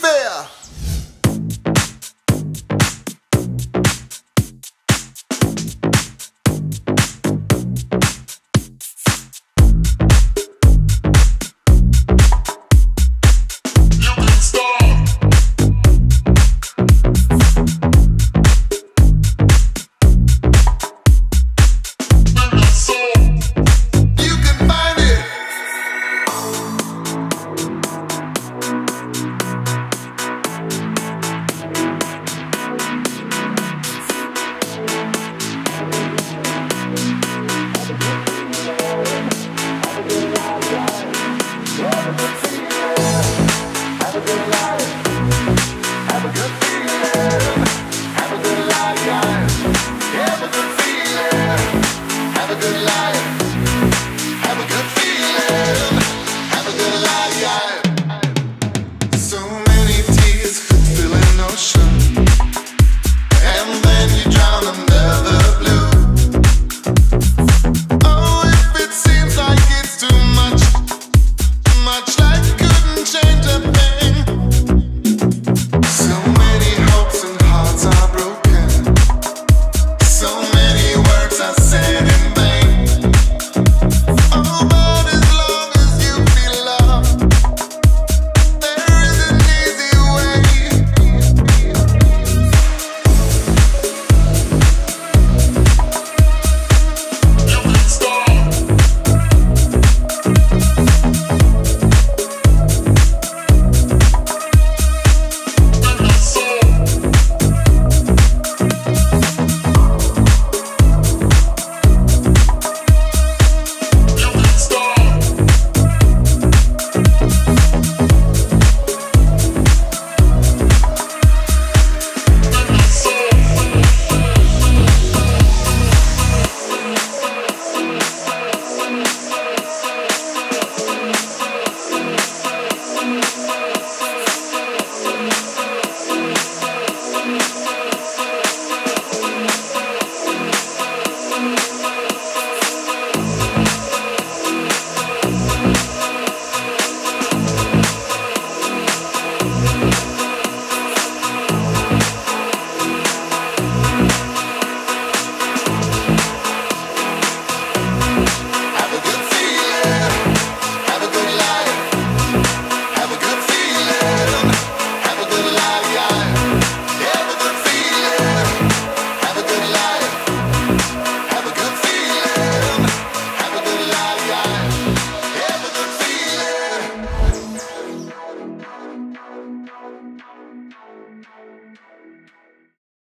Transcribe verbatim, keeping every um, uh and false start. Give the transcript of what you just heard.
fair.